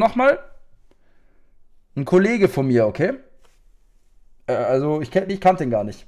Nochmal, ein Kollege von mir, okay? Also ich kannte ihn gar nicht.